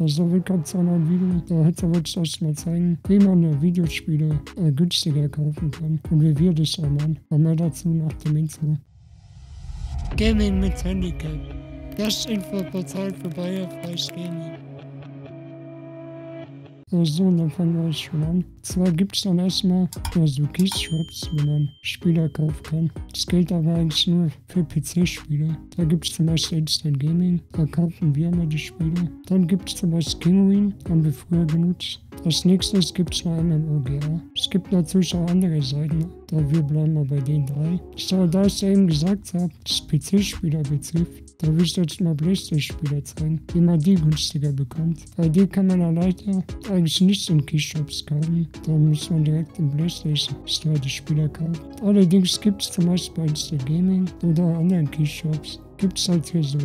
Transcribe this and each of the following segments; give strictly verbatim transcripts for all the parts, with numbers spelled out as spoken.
Also willkommen zu einem neuen Video. Da heute wollte ich euch mal zeigen, wie man Videospiele äh, günstiger kaufen kann und wie wir das dann machen. Aber mehr dazu nach dem Intro. Gaming mit Handicap. Das Infoportal für barrierefreies Gaming. So, und dann fangen wir schon an. Zwar gibt es dann erstmal ja, so Keyshops, wo man Spieler kaufen kann. Das gilt aber eigentlich nur für P C-Spiele. Da gibt es zum Beispiel Instant Gaming, da kaufen wir immer die Spiele. Dann gibt es zum Beispiel Kinguin, haben wir früher genutzt. Als nächstes gibt es noch M M O G A. Es gibt natürlich auch andere Seiten, da wir bleiben mal bei den drei. So, da ich ja eben gesagt habe, dass P C-Spieler betrifft, da will ich jetzt mal PlayStation-Spieler zeigen, wie man die günstiger bekommt. Bei die kann man ja leider eigentlich nicht in Keyshops kaufen, da muss man direkt im PlayStation Store die Spieler kaufen. Allerdings gibt es zum Beispiel bei Instant Gaming oder anderen Keyshops. Gibt es halt hier so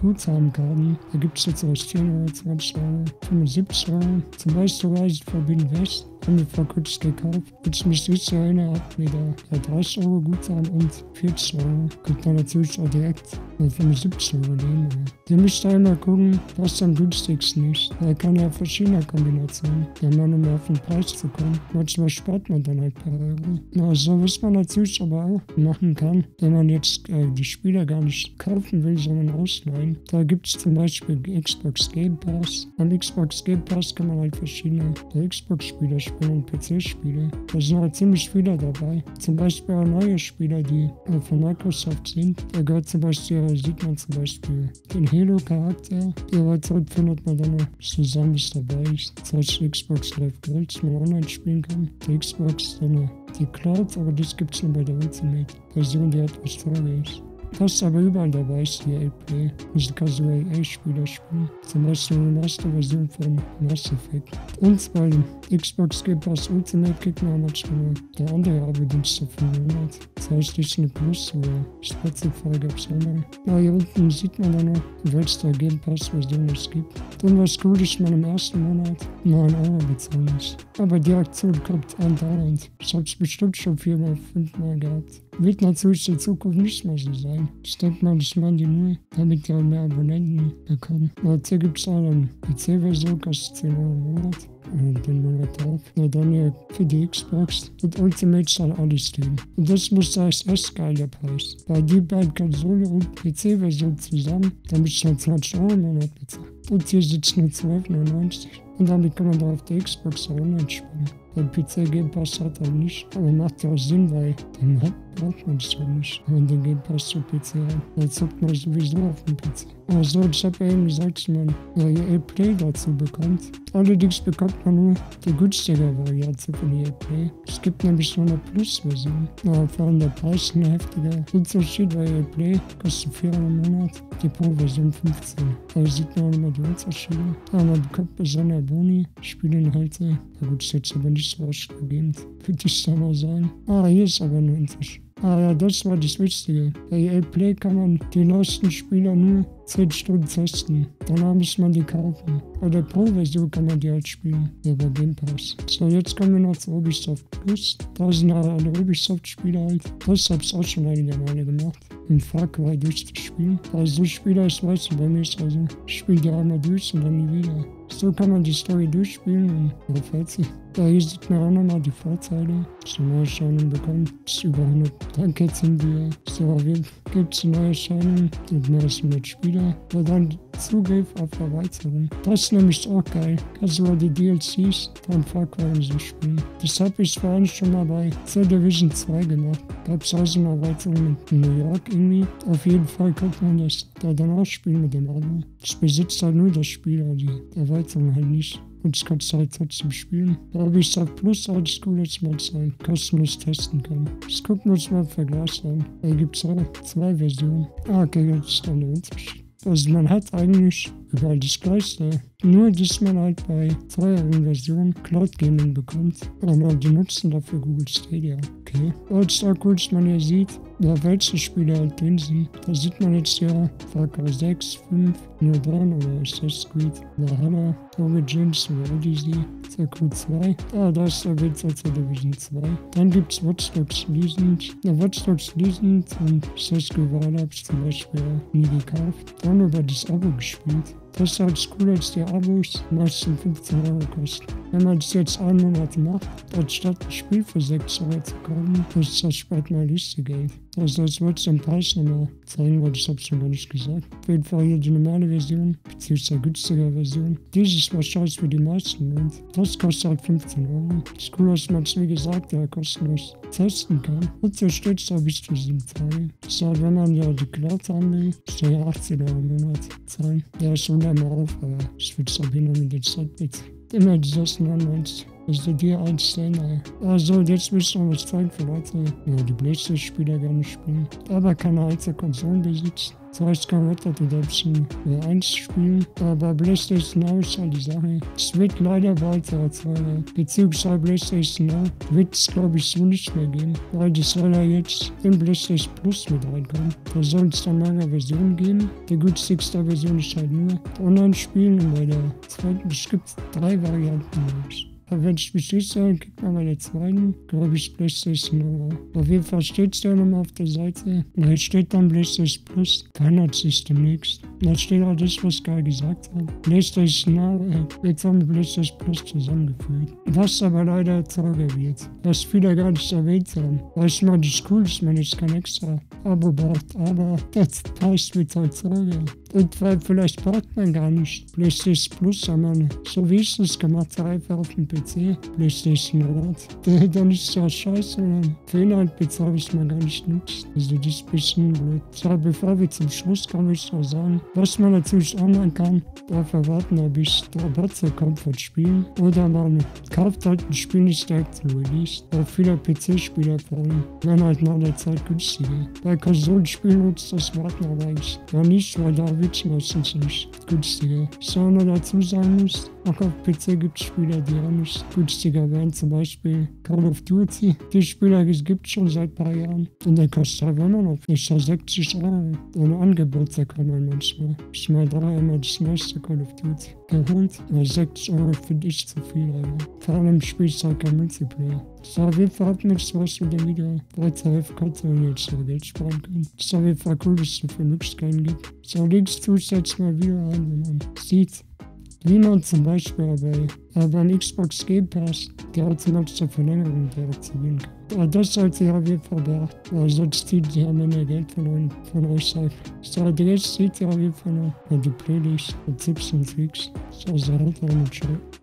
Guthabenkarten, da gibt es jetzt aus zehn Euro, zwanzig Euro, fünfundsiebzig Euro, zum Beispiel Reisen verbinden West, haben wir vor kurzem gekauft, jetzt mich richtig erinnern, hat wieder dreißig Euro Guthaben und vierzig Euro, könnt ihr natürlich auch direkt mit fünfundsiebzig Euro nehmen. Ihr müsst da immer gucken, was am günstigsten ist, da kann ja verschiedene Kombinationen, ja man um auf den Preis zu kommen, manchmal spart man dann halt paar Euro. Na, so was man natürlich aber auch machen kann, wenn man jetzt äh, die Spieler gar nicht kauft, will, sondern ausleihen. Da gibt es zum Beispiel Xbox Game Pass. Am Xbox Game Pass kann man halt verschiedene Xbox-Spiele spielen und P C-Spiele. Da sind halt ziemlich viele dabei. Zum Beispiel auch neue Spieler, die äh, von Microsoft sind. Da gehört zum Beispiel, äh, sieht man zum Beispiel den Halo-Charakter. Der war zurück, findet man dann noch zusammen, was dabei ist. Zum Beispiel Xbox Live Gold, das man online spielen kann. Die Xbox, dann die Cloud, aber das gibt es nur bei der Ultimate-Version, die etwas teurer ist. Fast aber überall dabei ist E A Play, also kannst du E A-Spieler spielen, zum Beispiel die Master-Version von Mass Effect. Und bei dem Xbox Game Pass Ultimate kriegt man manchmal der andere Abo-Dienste für den Monat, das heißt Disney Plus oder Spotify gab es andere. Ja, hier unten sieht man dann noch, welche Game Pass-Version es gibt. Und was cool ist, man im ersten Monat neun Euro bezahlen muss. Aber die Aktion kommt andauernd, ich hab's bestimmt schon viermal, fünfmal gehabt. Wird natürlich in Zukunft nicht mehr so sein. Ich denke mal, das machen die nur, damit die auch mehr Abonnenten bekommen. Und hier gibt es auch eine P C-Version, kostet zehn Euro im Monat. Und den Monat drauf. Na dann hier für die Xbox. Und Ultimate soll alles stehen. Und das muss da ist erst geil der Preis. Bei die beiden Konsole und P C-Version zusammen, damit ich nur zwanzig Euro im Monat bezahle. Und hier sitzt nur zwölf Euro neunzig. Und damit kann man da auf der Xbox auch online spielen. Der P C Game Pass hat er nicht, aber macht ja auch Sinn, weil dann braucht man es ja nicht, wenn den Game Pass zum P C hat. Dann zockt man sowieso auf dem P C. Also ich habe ja eben gesagt, dass man ja E A Play dazu bekommt. Allerdings bekommt man nur die günstige Variante von E A Play. Es gibt nämlich nur eine Plus-Version. Aber vor allem der Preis ist heftiger. Und so steht bei E A Play, kostet vier Euro im Monat, die Pro-Version fünfzehn. Da sieht man auch immer die Unterschiede. Aber man bekommt besondere Boni, Spielinhalte. Na gut, ist jetzt aber nicht so ausschlaggebend, würde ich da mal sagen. Ah, hier ist aber nur ein Unterschied. Ah ja, das war das Wichtige. Bei E A Play kann man die neuesten Spieler nur zehn Stunden testen. Danach muss man die kaufen. Bei der Pro-Version kann man die halt spielen. Ja, bei Game Pass. So, jetzt kommen wir noch zu Ubisoft Plus. Da sind alle Ubisoft-Spieler halt. Das habe ich auch schon einige Male gemacht. Im Far Cry durchzuspielen. Also Spieler ist meistens bei mir ist also, ich spiele die einmal durch und dann nie wieder. So kann man die Story durchspielen und gefällt sich. Da hier sieht man auch nochmal die Vorteile. So neue Erscheinungen bekommen. Das ist über hundert Danke sind wir. So, gibt es neue Erscheinungen und mehr als hundert Spieler. Und dann Zugriff auf Erweiterung. Das ist nämlich auch geil. Kannst du mal die D L Cs von Far Cry und so spielen. Das habe ich vor allem schon mal bei Cell Division zwei gemacht. Gab es auch so eine Erweiterung in New York irgendwie. Auf jeden Fall könnte man das da dann auch spielen mit dem Abo. Ich besitze halt nur das Spiel, aber die Erweiterung halt nicht. Und das kannst du halt trotzdem spielen. Da habe ich gesagt, plus alles cool, dass man es halt kostenlos testen kann. Das gucken wir uns mal im Vergleich an. Da gibt es auch zwei Versionen. Ah, okay, jetzt ist dann der Unterschied. Also man hat eigentlich überall das Gleiche. Nur, dass man halt bei teureren Versionen Cloud Gaming bekommt. Aber die nutzen dafür Google Stadia. Okay. Und es ist auch cool, dass man hier sieht, ja, welche Spiele halt drin sind. Da sieht man jetzt ja Far Cry sechs, fünf, Modern oder Assassin's Creed, Warhammer, Origins oder Odyssey, Q zwei. Ah, da ist der Witz als Division zwei. Dann gibt es Watch Dogs Legends. Ja, Watch Dogs Legends und Assassin's Creed Warlabs zum Beispiel nie gekauft. Dann über das Abo gespielt. Besides Squid, der Abos meistens fünfzehn Euro kosten. Wenn man es jetzt einen Monat macht, anstatt das Spiel für sechs Euro zu kaufen, kostet das bald mal Liste Geld. Also das wird es am Preis nochmal zeigen, weil das habe ich noch gar nicht gesagt. Auf jeden Fall hier die normale Version, beziehungsweise günstigere Version. Dies ist was scheiß für die meisten und das kostet halt fünfzehn Euro. Das ist cool, dass man es wie gesagt ja kostenlos testen kann. Und hier steht es da bis zu sieben Tage. Das heißt, wenn man ja die Cloud anlegt, ist ja achtzehn Euro im Monat zahlen. Ja, ist wunderbar auf, aber ich will es auch hin und mit der Zeit mit. Immer dieses neunundneunzig. Also die eins zehner. Also jetzt müssen wir was zeigen für Leute, ja, die PlayStation-Spieler gerne spielen, aber keine alte Konsolen besitzen. Das heißt, kann Red Dead Redemption eins spielen, aber PlayStation Now ist halt die Sache. Es wird leider weiter als vorher, beziehungsweise PlayStation Now wird es glaube ich so nicht mehr gehen, weil die soll ja jetzt in PlayStation Plus mit reinkommen. Da soll es dann lange Version geben, die günstigste Version ist halt nur online spielen und bei der zweiten, es gibt drei Varianten mehr. Aber wenn ich mich nicht sage, kriegt man bei der zweiten, glaube ich, PlayStation Now. Auf jeden Fall steht es da nochmal auf der Seite. Und hier steht dann PlayStation Plus, verändert sich demnächst. Da steht auch das, was ich gerade gesagt habe. PlayStation Now wird dann mit PlayStation Plus zusammengeführt. Was aber leider trauriger wird, was viele gar nicht erwähnt haben. Weiß man, das ist cool, dass man jetzt kein extra Abo braucht, aber das Preis wird halt trauriger. Und weil vielleicht braucht man gar nicht PlayStation Plus, sondern so wie ich es gemacht habe, einfach auf dem P C PlayStation Rat. Der dann ist ja scheiße, sondern für Inhalt habe ich mal gar nicht nutzt. Also das ist ein bisschen blöd. So, bevor wir zum Schluss kommen, ich noch sagen, was man natürlich auch machen kann, darf erwarten, ob ich Rabatze kommt von Spielen oder man kauft halt ein Spiel nicht direkt zu Release. Auch viele P C-Spieler vor allem, wenn halt nach der Zeit günstiger. Bei Konsolenspielen nutzt das Warten aber eigentlich gar nicht, weil da wird's meistens nicht günstiger. Sondern dazu sagen muss, auch auf P C gibt es Spieler, die auch nicht günstiger werden, zum Beispiel Call of Duty. Die Spieler gibt es schon seit ein paar Jahren und der kostet halt immer noch nicht so sechzig Euro. Ohne Angebot, da kann man manchmal. Ich meine, da immer das neueste Call of Duty geholt, aber sechzig Euro finde ich zu viel, Alter. Vor allem spielst du halt kein Multiplayer. So, auf jeden Fall hat mir das was mit dem Video weiterhelfen konnte und jetzt so Geld sparen können. So, auf jeden Fall cool, dass es so viel Möglichkeiten gibt. So, links tue ich jetzt mal wieder ein, wenn man sieht, wie man zum Beispiel bei, äh, beim Xbox Game Pass die automatische Verlängerung deaktivieren kann. Aber das sollte ihr auf jeden Fall beachten, weil sonst zieht ihr am Ende Geld verloren von euch ab. So, jetzt seht ihr auf jeden Fall noch die Playlist und Tipps und Tricks. So, seid ihr und schaut.